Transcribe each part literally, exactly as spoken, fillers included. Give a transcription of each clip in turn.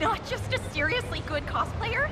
Not just a seriously good cosplayer?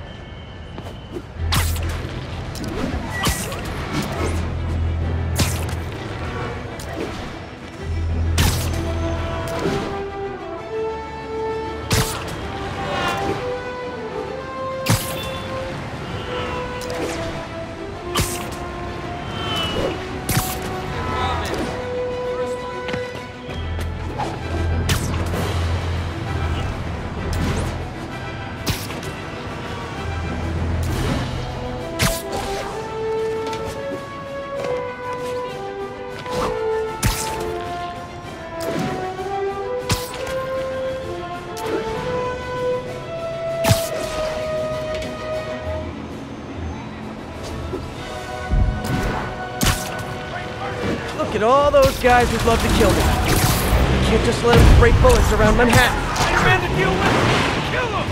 Look at all those guys who'd love to kill me. You can't just let them break bullets around Manhattan. They're meant to deal with them.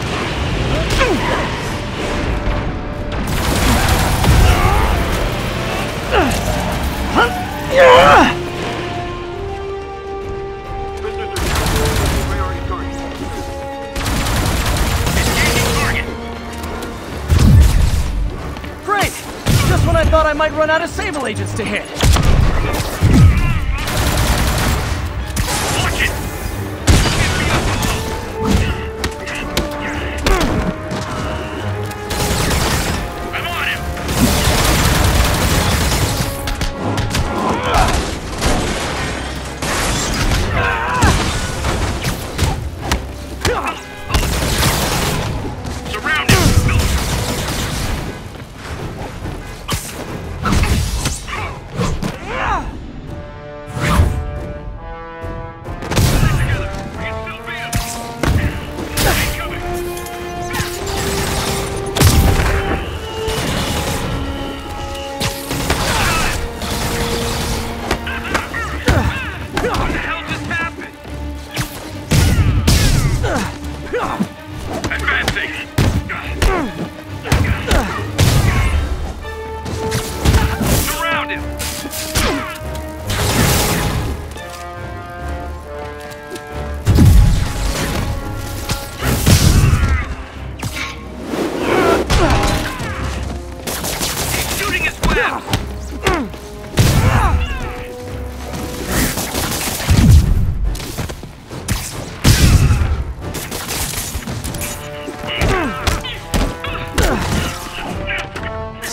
Kill them! Great! Just when I thought I might run out of Sable agents to hit.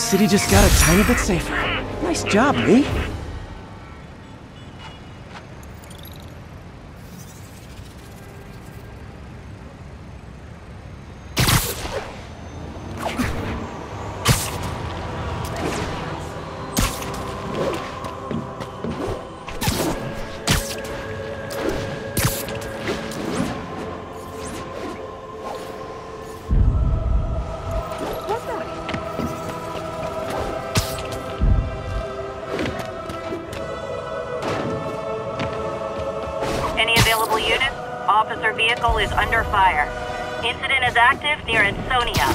City just got a tiny bit safer. Nice job, Lee. Officer vehicle is under fire. Incident is active near Ansonia.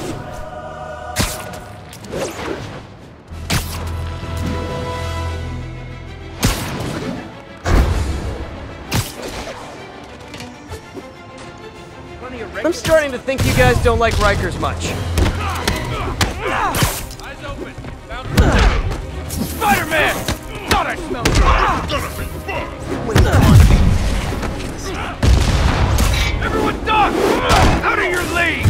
I'm starting to think you guys don't like Rikers much. Eyes open. Spider-Man! Thought I smelled it! Everyone duck! Out of your league!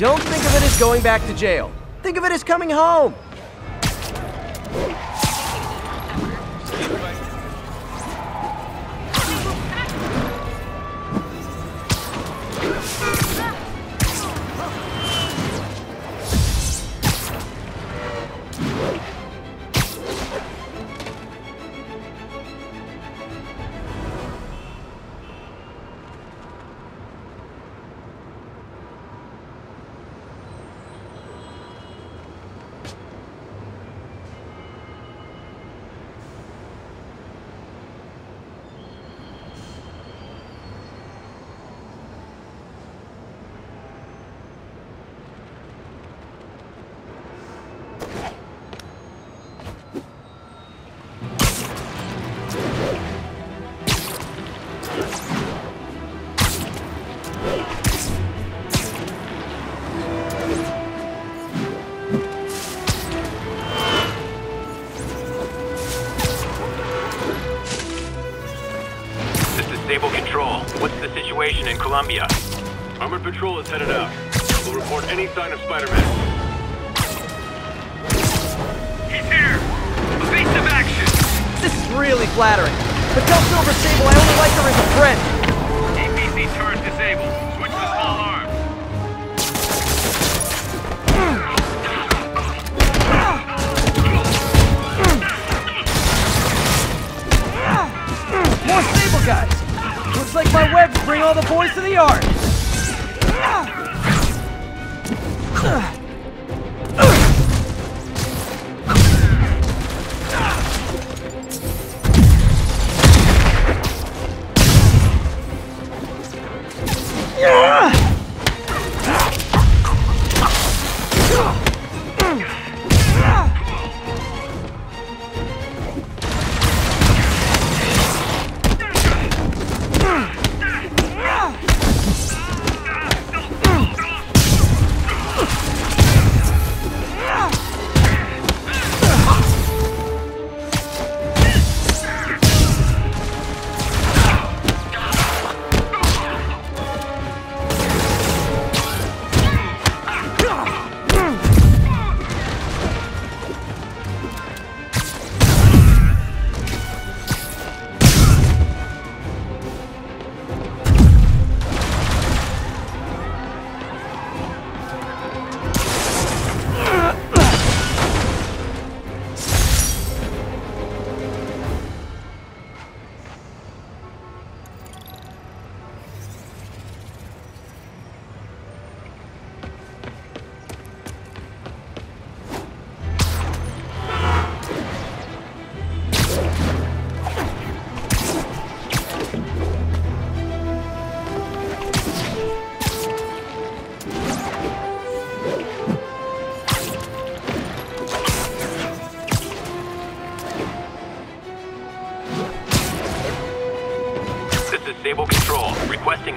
Don't think of it as going back to jail. Think of it as coming home. In Colombia. Armored patrol is headed out. We'll report any sign of Spider-Man. He's here! Evasive action! This is really flattering. But tell Silver Sable I only like her as a friend. A P C turret disabled. Switch to small arms. More Sable guys! Looks like my webs bring all the boys to the yard!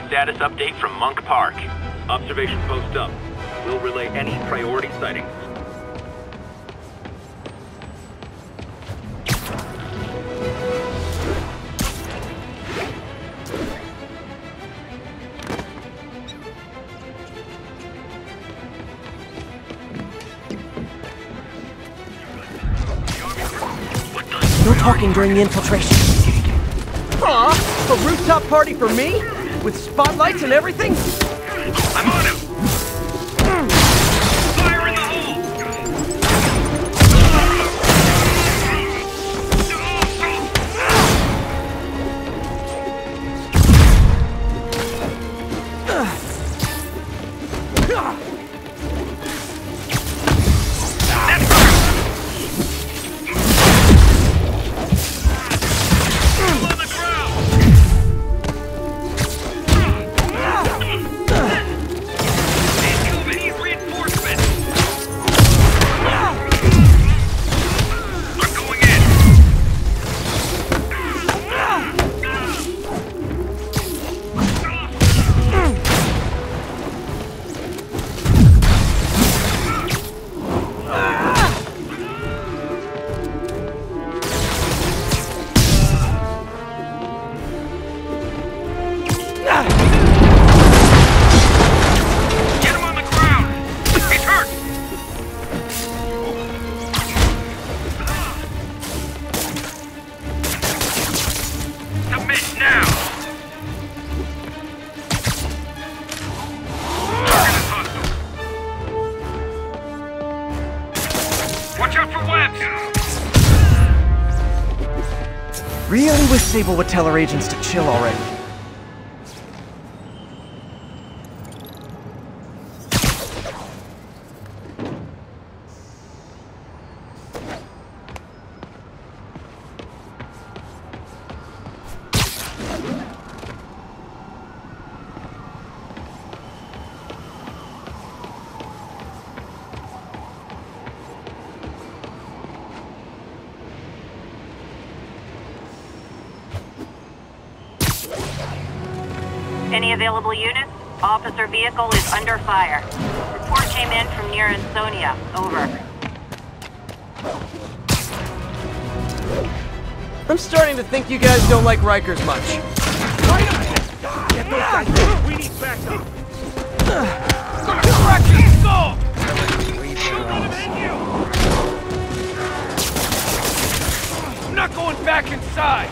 Status update from Monk Park. Observation post up. We'll relay any priority sightings. No talking during the infiltration. Aw, a rooftop party for me? With spotlights and everything? I'm on him! Fire in the hole! out for webs! Really wish Sable would tell her agents to chill already. Any available units? Officer vehicle is under fire. Report came in from near Ansonia. Over. I'm starting to think you guys don't like Rikers much. Get those guys in. We need backup. Let's go! I'm not going back inside!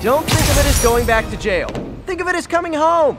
Don't think of it as going back to jail. Think of it as coming home!